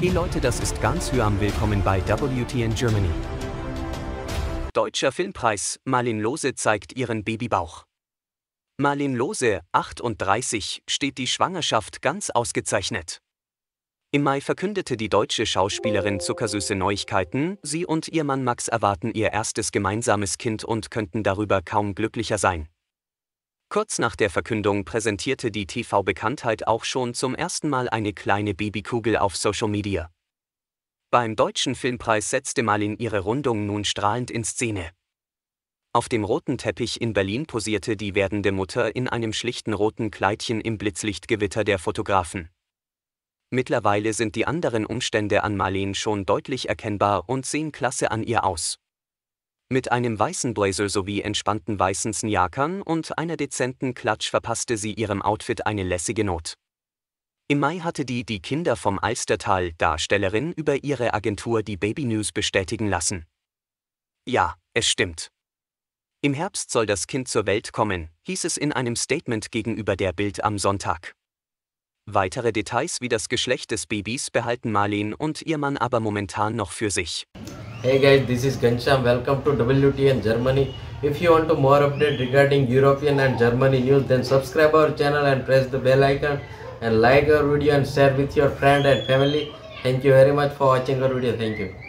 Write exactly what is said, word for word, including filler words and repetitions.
Hey Leute, das ist ganz Hyam, willkommen bei W T N Germany. Deutscher Filmpreis, Marleen Lohse zeigt ihren Babybauch. Marleen Lohse, achtunddreißig, steht die Schwangerschaft ganz ausgezeichnet. Im Mai verkündete die deutsche Schauspielerin zuckersüße Neuigkeiten, sie und ihr Mann Max erwarten ihr erstes gemeinsames Kind und könnten darüber kaum glücklicher sein. Kurz nach der Verkündung präsentierte die T V-Bekanntheit auch schon zum ersten Mal eine kleine Babykugel auf Social Media. Beim Deutschen Filmpreis setzte Marleen ihre Rundung nun strahlend in Szene. Auf dem roten Teppich in Berlin posierte die werdende Mutter in einem schlichten roten Kleidchen im Blitzlichtgewitter der Fotografen. Mittlerweile sind die anderen Umstände an Marleen schon deutlich erkennbar und sehen klasse an ihr aus. Mit einem weißen Blazer sowie entspannten weißen Sneakern und einer dezenten Klatsch verpasste sie ihrem Outfit eine lässige Not. Im Mai hatte die die Kinder vom Alstertal-Darstellerin über ihre Agentur die Baby News bestätigen lassen. Ja, es stimmt. Im Herbst soll das Kind zur Welt kommen, hieß es in einem Statement gegenüber der Bild am Sonntag. Weitere Details wie das Geschlecht des Babys behalten Marleen und ihr Mann aber momentan noch für sich. Hey guys, this is Ghanshyam. Welcome to W T N Germany. If you want to more update regarding European and Germany news, then subscribe our channel and press the bell icon. And like our video and share with your friend and family. Thank you very much for watching our video. Thank you.